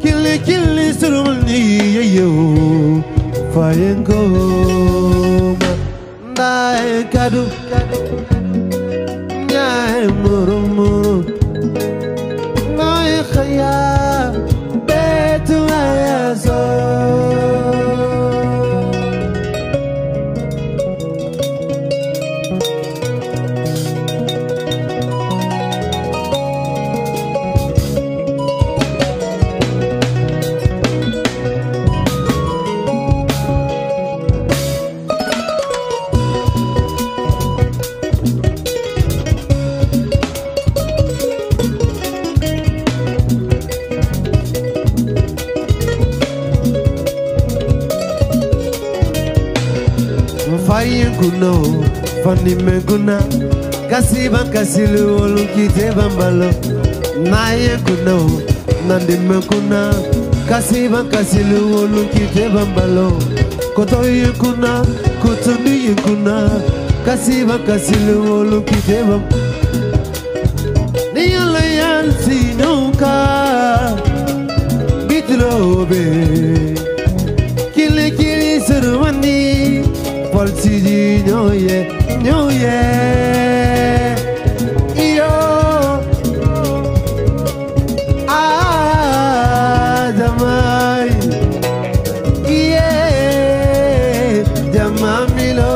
Kili kili surumni yeyo fayengo dai kadu nyai murumu mai khaya betu ayazo. Kuno, fani meguna, kasi ban kasi lu oluki te bambalo. Nae kuno, nandi meguna, kasi ban kasi lu oluki te bambalo. Kotoi kuna, kotoni kuna, kasi ban kasi lu oluki te bam. Nialayan sinuka, bitrobe, kile kile surwani. Falsidi noye noye iyo adamai iye jamamilo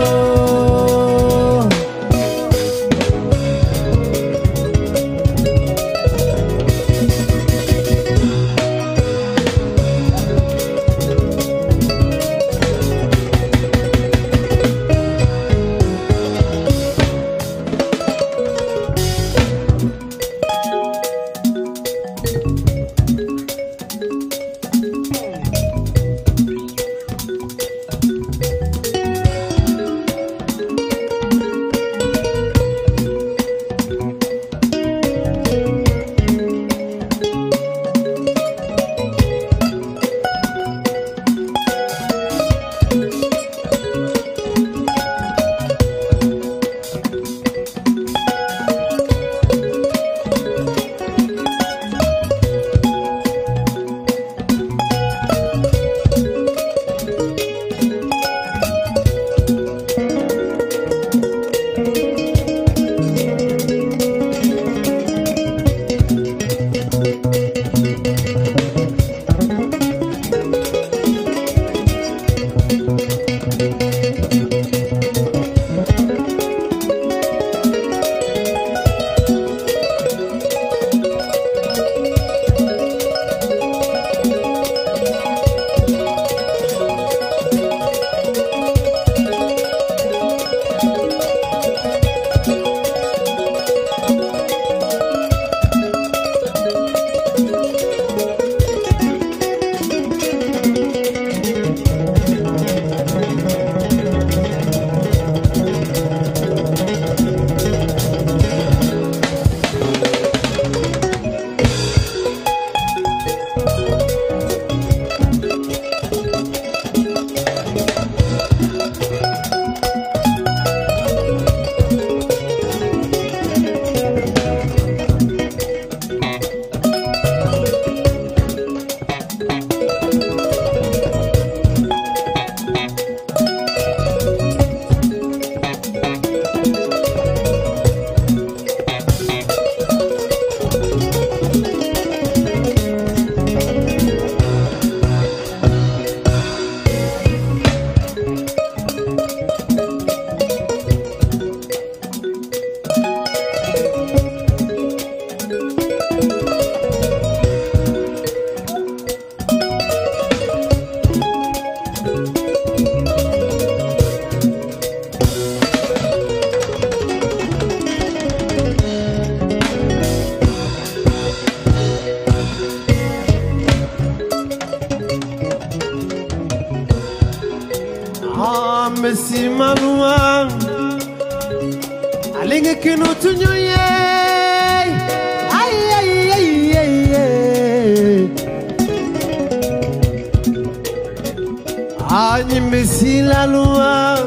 Messi la lua,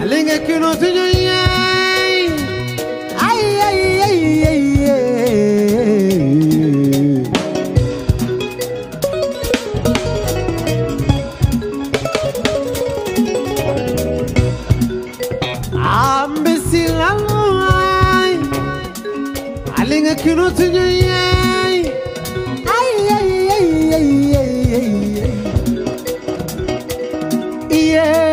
alinga que no te llegue. Yeah.